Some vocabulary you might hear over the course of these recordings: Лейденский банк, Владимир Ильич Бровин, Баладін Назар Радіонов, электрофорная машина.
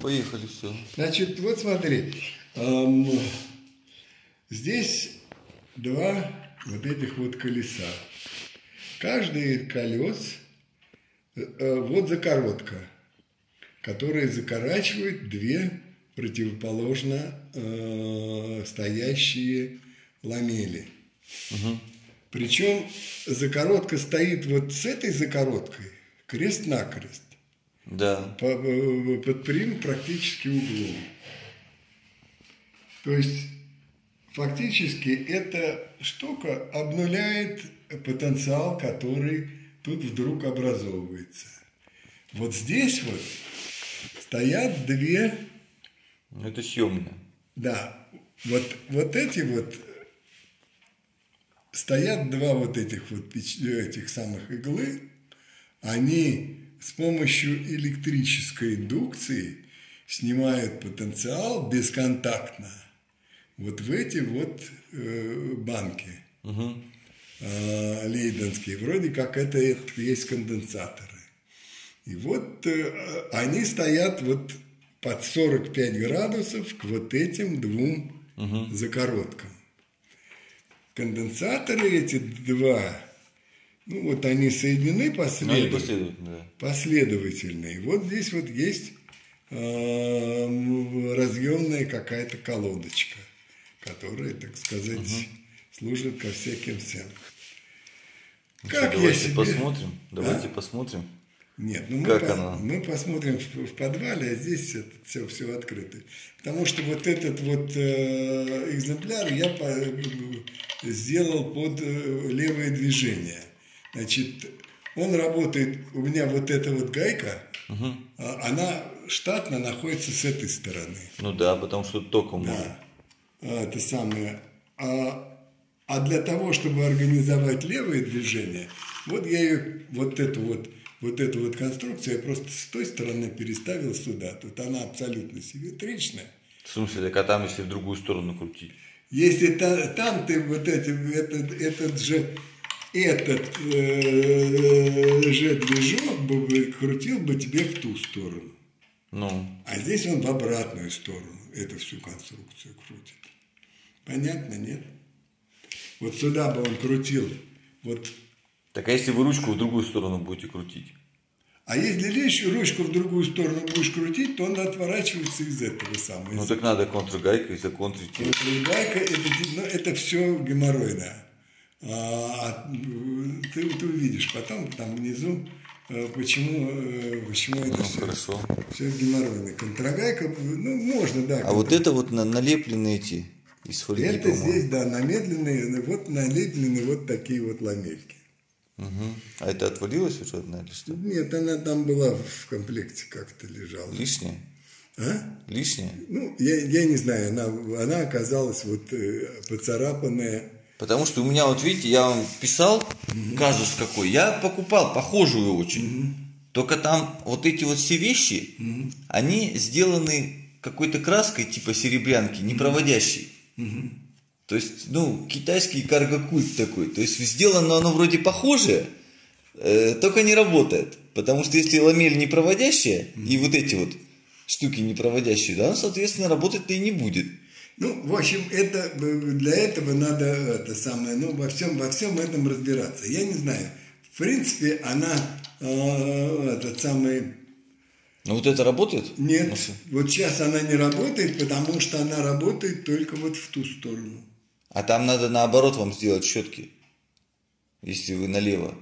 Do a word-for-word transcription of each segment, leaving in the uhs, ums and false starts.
Поехали, все. Значит, вот смотри. Эм, здесь два вот этих вот колеса. Каждый колес э, вот закоротка, которая закорачивает две противоположно э, стоящие ламели. Угу. Причем закоротка стоит вот с этой закороткой крест-накрест. Да. Под прямым практически углом. То есть фактически эта штука обнуляет потенциал, который тут вдруг образовывается. Вот здесь вот стоят две... Это съемные. Да. Вот, вот эти вот... Стоят два вот этих вот этих самых иглы. Они с помощью электрической индукции снимают потенциал бесконтактно вот в эти вот э, банки. Угу. э, лейденские. Вроде как это, это есть конденсаторы. И вот э, они стоят вот под сорок пять градусов к вот этим двум, угу, закородкам. Конденсаторы эти два, ну вот они соединены последовательно, да. последовательные. Вот здесь вот есть э, разъемная какая-то колодочка, которая, так сказать, угу, служит ко всяким всем. Ну, как что, давайте себе... посмотрим. Давайте а? посмотрим. Нет, ну мы, как по... она? мы посмотрим в, в подвале, а здесь это все, все открыто. Потому что вот этот вот э, экземпляр я по... сделал под левое движение. Значит, он работает, у меня вот эта вот гайка, угу, она штатно находится с этой стороны. Ну да, потому что током да. может. Это самое. А, а для того, чтобы организовать левое движение, вот я ее, вот эту вот, вот эту вот конструкцию я просто с той стороны переставил сюда. Тут она абсолютно симметричная. В смысле, так а там, если в другую сторону крутить? Если та, там ты вот этим, этот, этот же, этот э, же движок бы, крутил бы тебе в ту сторону. Ну. А здесь он в обратную сторону эту всю конструкцию крутит. Понятно, нет? Вот сюда бы он крутил. Вот. Так а если вы ручку в другую сторону будете крутить? А если ручку в другую сторону будешь крутить, то он отворачивается из этого самого. Ну так надо контргайкой законтрить. Контргайка это, ну, это все геморройно. А, ты, ты увидишь потом там внизу, почему, почему это ну, все, хорошо. все геморройно. Контргайка, ну можно, да. А контр... вот это вот налепленные эти из фольги. Это здесь, да, намедленные, вот налеплены вот такие вот ламельки. Угу. А это отвалилось уже одна или что? Нет, она там была в комплекте, как-то лежала. Лишняя? А? Лишняя? Ну, я, я не знаю, она, она оказалась вот э, поцарапанная. Потому что у меня, вот видите, я вам писал, угу, казус какой, я покупал похожую очень. Угу. Только там вот эти вот все вещи, угу, они сделаны какой-то краской типа серебрянки, непроводящей. Угу. То есть, ну, китайский карго-культ такой. То есть, сделано оно вроде похожее, э, только не работает. Потому что если ламель непроводящая, mm-hmm, и вот эти вот штуки непроводящие, да, соответственно, работать-то и не будет. Ну, в общем, это, для этого надо это самое, ну, во всем, во всем этом разбираться. Я не знаю. В принципе, она, э, этот самый... Ну, вот это работает? Нет. Маша? Вот сейчас она не работает, потому что она работает только вот в ту сторону. А там надо наоборот вам сделать щетки, если вы налево.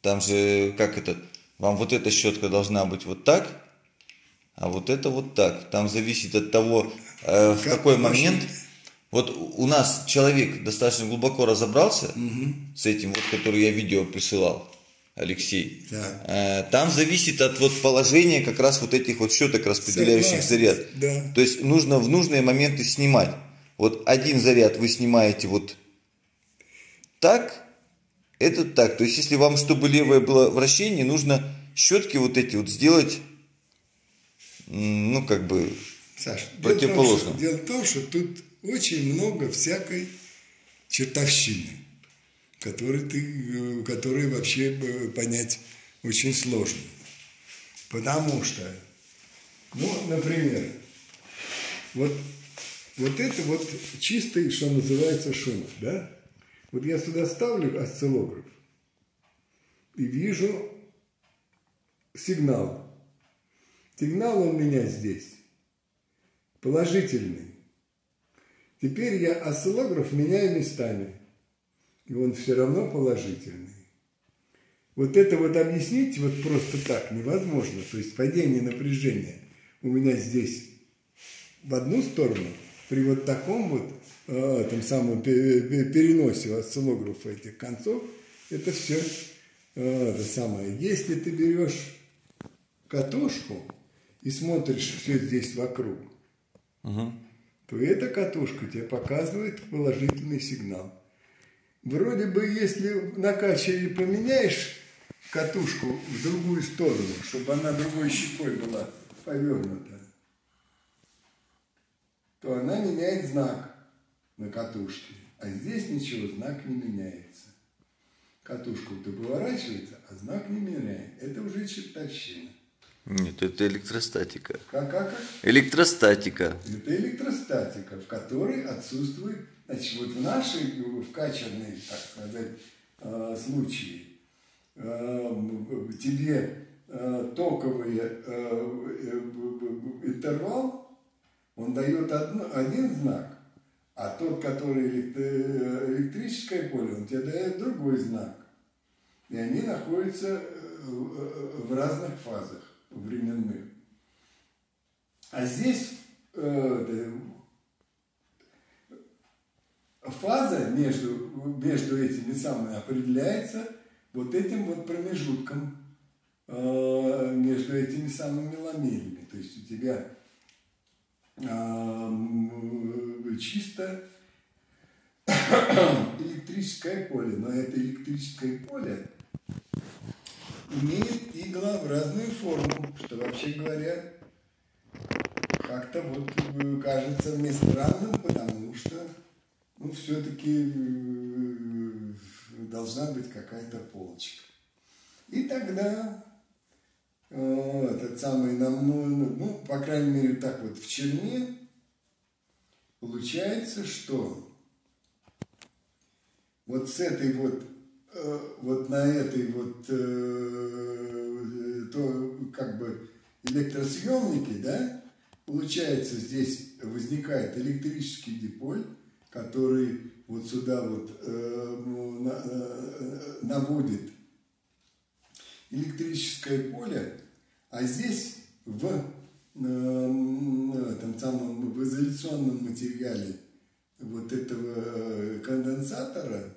Там же, как это, вам вот эта щетка должна быть вот так, а вот это вот так. Там зависит от того, э, в как какой момент. Вот у нас человек достаточно глубоко разобрался, угу, с этим, вот, который я видео присылал, Алексей. Да. Э, там зависит от вот, положения как раз вот этих вот щеток, распределяющих заряд. Да. То есть нужно в нужные моменты снимать. Вот один заряд вы снимаете вот так, этот так. То есть, если вам, чтобы левое было вращение, нужно щетки вот эти вот сделать, ну, как бы, Саш, противоположным. Дело в том, что, дело в том, что тут очень много всякой чертовщины, которую, ты, которую вообще понять очень сложно. Потому что Ну, например, вот, вот это вот чистый, что называется, шум, да? Вот я сюда ставлю осциллограф и вижу сигнал. Сигнал у меня здесь положительный. Теперь я осциллограф меняю местами, и он все равно положительный. Вот это вот объяснить вот просто так невозможно. То есть падение напряжения у меня здесь в одну сторону, при вот таком вот э, там самом переносе осциллографа этих концов, это все э, это самое. Если ты берешь катушку и смотришь все здесь вокруг, угу, то эта катушка тебе показывает положительный сигнал. Вроде бы, если накачиваешь и поменяешь катушку в другую сторону, чтобы она другой щекой была повернута, то она меняет знак на катушке. А здесь ничего, знак не меняется. Катушка-то поворачивается, а знак не меняет. Это уже чертовщина. Нет, это электростатика. Как, как, как? Электростатика. Это электростатика, в которой отсутствует... Значит, вот в нашей вкачанной, так сказать, случае тебе токовый интервал, он дает один знак, а тот, который электрическое поле, он тебе дает другой знак. И они находятся в разных фазах временных. А здесь фаза между, между этими самыми определяется вот этим вот промежутком между этими самыми ламелями. То есть у тебя чисто электрическое поле, но это электрическое поле имеет иглообразную форму, что, вообще говоря, как-то вот кажется мне странным, потому что, ну, все-таки должна быть какая-то полочка. И тогда э, этот самый, ну, по крайней мере, так вот в черне получается, что вот с этой вот вот на этой вот э, то, как бы электросъемнике, да, получается, здесь возникает электрический диполь, который вот сюда вот э, на, э, наводит электрическое поле, а здесь в э, этом самом в изоляционном материале вот этого конденсатора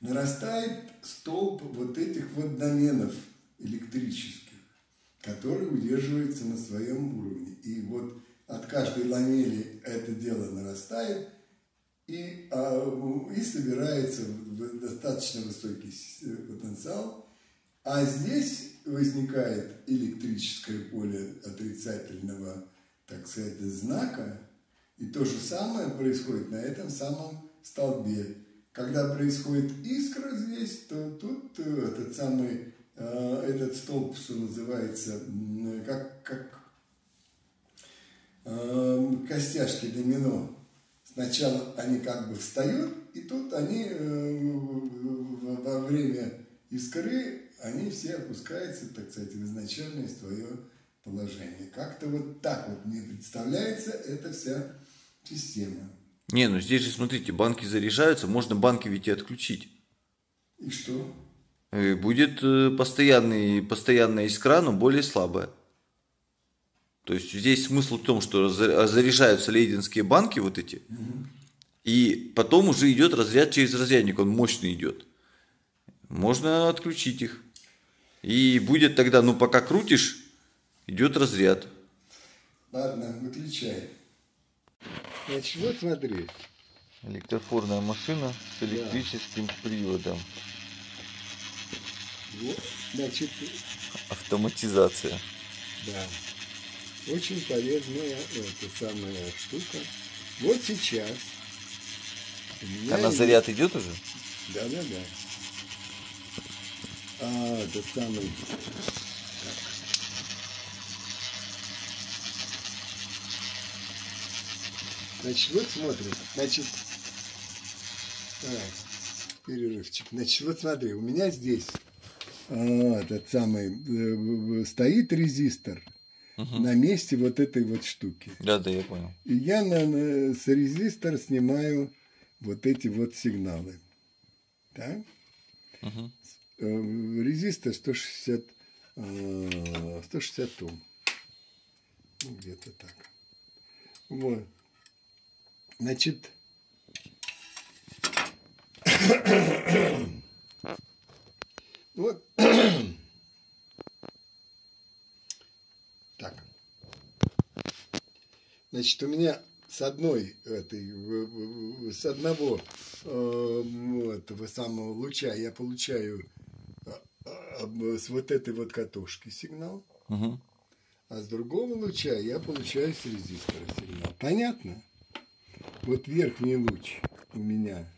нарастает столб вот этих вот доменов электрических, которые удерживаются на своем уровне. И вот от каждой ламели это дело нарастает и, а, и собирается в достаточно высокий потенциал. А здесь возникает электрическое поле отрицательного, так сказать, знака. И то же самое происходит на этом самом столбе. Когда происходит искра здесь, то тут этот самый, э, этот столб, что называется, как, как э, костяшки домино. Сначала они как бы встают, и тут они э, во время искры, они все опускаются, так сказать, в изначальное свое положение. Как-то вот так вот мне представляется эта вся система. Не, ну здесь же, смотрите, банки заряжаются, можно банки ведь и отключить. И что? Будет постоянный, постоянная искра, но более слабая. То есть здесь смысл в том, что заряжаются лейденские банки вот эти, угу, и потом уже идет разряд через разрядник, он мощный идет. Можно отключить их. И будет тогда, ну пока крутишь, идет разряд. Ладно, выключай. Значит, вот смотри. Электрофорная машина с электрическим, да, приводом. Вот, значит, автоматизация. Да. Очень полезная эта самая штука. Вот сейчас. А на заряд идет уже? Да, да, да. А, этот самый. Так. Значит, вот смотри. Значит, так, перерывчик. Значит, вот смотри, у меня здесь а, этот самый стоит резистор. Угу. На месте вот этой вот штуки. Да, да, я понял. И я на, на, с резистора снимаю вот эти вот сигналы. Да? Угу. Резистор сто шестьдесят Ом. Ну, где-то так. Вот. Значит. Вот. Так. Значит, у меня с одной этой, с одного э, этого самого луча я получаю с вот этой вот катушки сигнал, угу. А с другого луча я получаю с резистора сигнал. Понятно? Вот верхний луч у меня.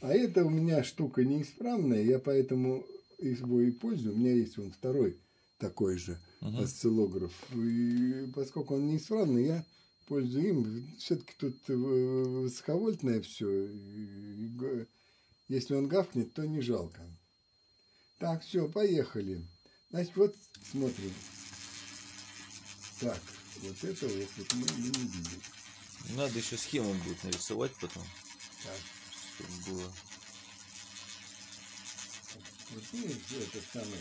А это у меня штука неисправная, я поэтому его и пользуюсь. У меня есть вон второй такой же. Uh-huh. Осциллограф. И поскольку он неисправный, я пользуюсь им. Все-таки тут высоковольтное все. Если он гавкнет, то не жалко. Так, все, поехали. Значит, вот смотрим. Так, вот этого я мы не видим. Надо еще схему будет нарисовать потом. Так. Чтобы было. Вот видите, этот самый.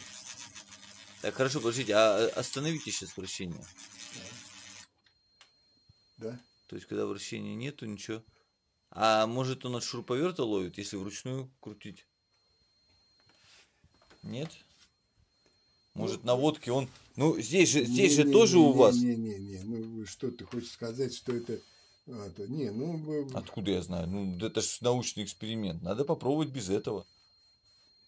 Так, хорошо, подождите, а остановите сейчас вращение. Да. То есть, когда вращения нету, ничего. А может он от шуруповерта ловит, если вручную крутить? Нет? Может, ну, на водке он... Ну, здесь же, здесь не, же не, тоже не, у не, вас... Не-не-не, ну что ты хочешь сказать, что это... А, то... Не, ну... Откуда я знаю? Ну, это же научный эксперимент. Надо попробовать без этого.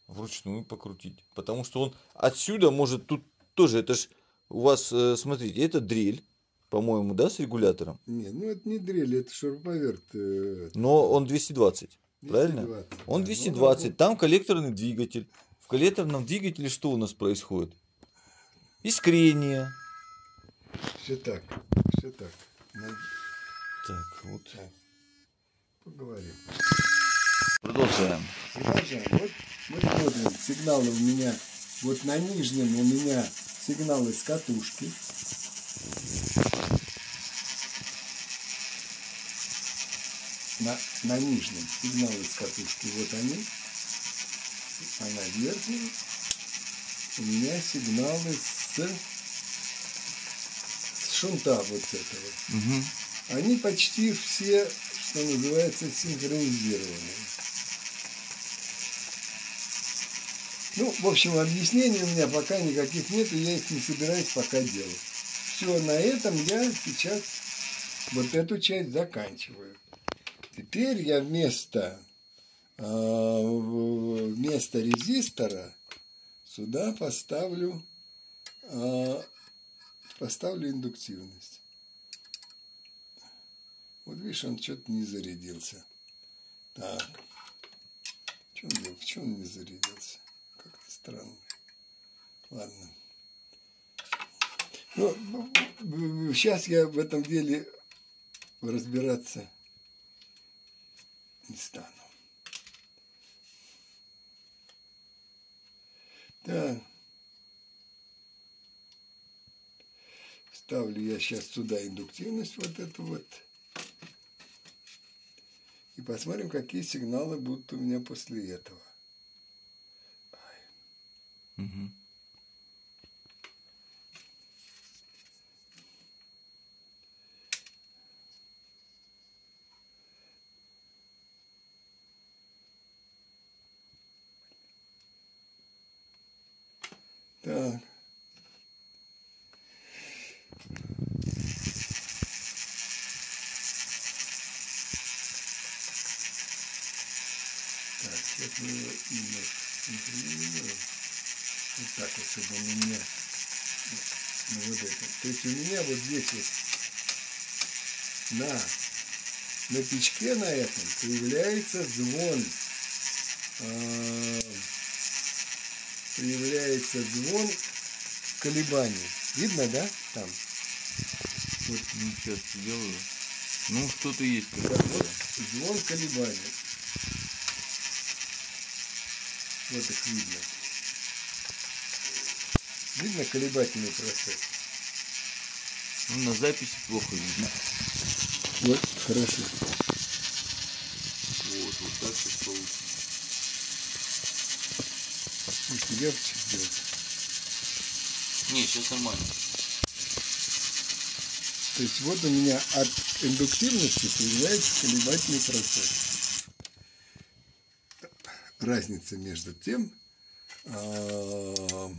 Вручную покрутить. Потому что он отсюда может тут тоже. Это ж у вас, смотрите, это дрель, по-моему, да, с регулятором? Не, ну это не дрель, это шуруповерт. Но он двести двадцать, двести двадцать правильно? двести двадцать, да. Он двести двадцать, ну, там коллекторный двигатель. В коллекторном двигателе что у нас происходит? Искрение. Все так, все так. Надо... Так, вот. Так. Поговорим. Продолжаем. Продолжаем. Вот мы смотрим, сигналы у меня, вот на нижнем у меня сигналы с катушки. На, на нижнем сигналы с катушки, вот они. А на верхнем у меня сигналы с, с шунта вот этого. Угу. Они почти все, что называется, синхронизированы. Ну, в общем, объяснений у меня пока никаких нет, и я их не собираюсь пока делать. Все, на этом я сейчас вот эту часть заканчиваю. Теперь я вместо, э, вместо резистора сюда поставлю, э, поставлю индуктивность. Вот видишь, он что-то не зарядился. Так. В чем дело? В чем он не зарядился? Странно. Ладно. Ну, сейчас я в этом деле разбираться не стану. Да. Ставлю я сейчас сюда индуктивность вот эту вот. И посмотрим, какие сигналы будут у меня после этого. Угу. Так. Так, сейчас мы его именно. Вот так вот, чтобы он у меня, ну, вот это. То есть у меня вот здесь вот на, на печке на этом появляется звон, э, появляется звон колебаний. Видно, да? Там. Вот, ну, сейчас сделаю. Ну, что-то есть. Да, вот звон колебания. Вот их видно. Видно колебательный процесс? Ну, на записи плохо видно. Вот, хорошо. Вот, вот так вот получится. Пусть ярче сделать. Не, сейчас нормально. То есть вот у меня от индуктивности появляется колебательный процесс. Разница между тем, э,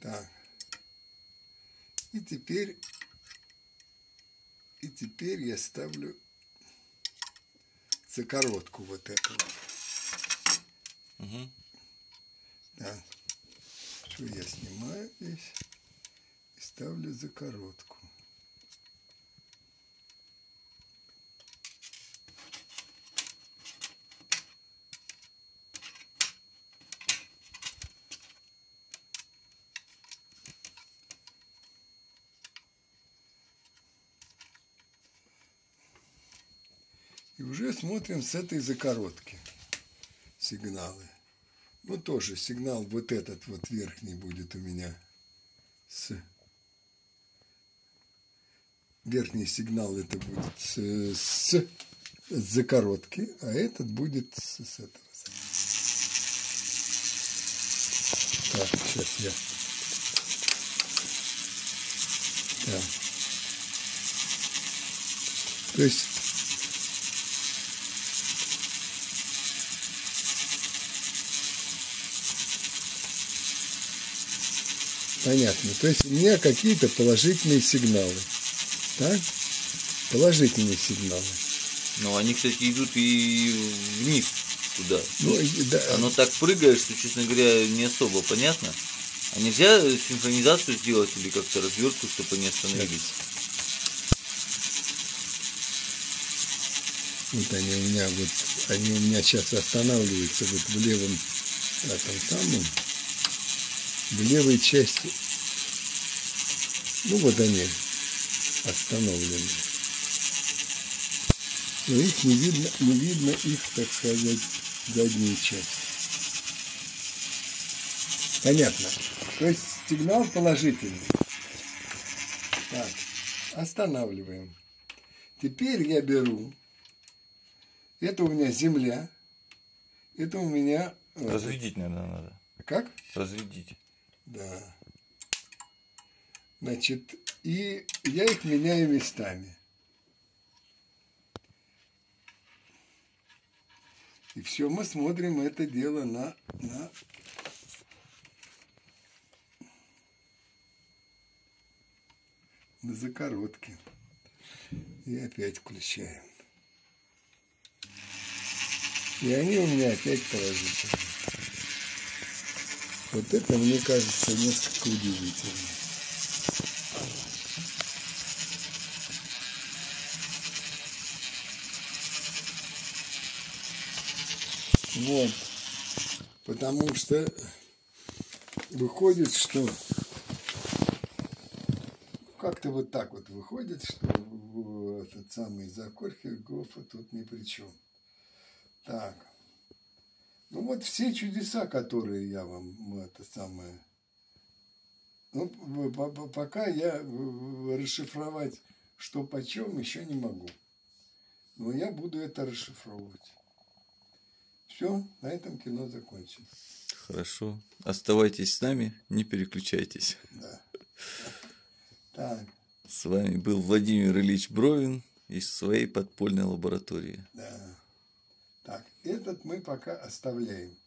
так. И теперь, и теперь я ставлю закоротку вот эту. Угу. Да. Я снимаю здесь и ставлю закоротку. И уже смотрим с этой закоротки сигналы. Ну, тоже сигнал вот этот вот верхний будет у меня. С... Верхний сигнал это будет с, с... с закоротки, а этот будет с, с этого. Так, сейчас я... Так. То есть... Понятно. То есть у меня какие-то положительные сигналы. Так? Положительные сигналы. Но они, кстати, идут и вниз туда. Ну, да. Оно так прыгает, что, честно говоря, не особо понятно. А нельзя синхронизацию сделать или как-то развертку, чтобы они остановились? Вот они у меня вот, они у меня сейчас останавливаются вот в левом, а там самом. В левой части, ну вот они остановлены, но их не видно, не видно их, так сказать, задней части. Понятно. То есть сигнал положительный. Так, останавливаем. Теперь я беру, это у меня земля, это у меня... Разведить, наверное, надо. Как? Разведить. Да. Значит, и я их меняю местами. И все, мы смотрим это дело на... на... на закоротки. И опять включаем. И они у меня опять положительные. Вот это, мне кажется, несколько удивительно. Вот. Потому что выходит, что... Как-то вот так вот выходит, что этот самый Закорхер-Гофа тут ни при чем. Так. Ну вот все чудеса, которые я вам, это самое, ну, пока я расшифровать, что почем, еще не могу. Но я буду это расшифровывать. Все, на этом кино закончено. Хорошо. Оставайтесь с нами, не переключайтесь. Да. Так. С вами был Владимир Ильич Бровин из своей подпольной лаборатории. Да. Так, этот мы пока оставляем.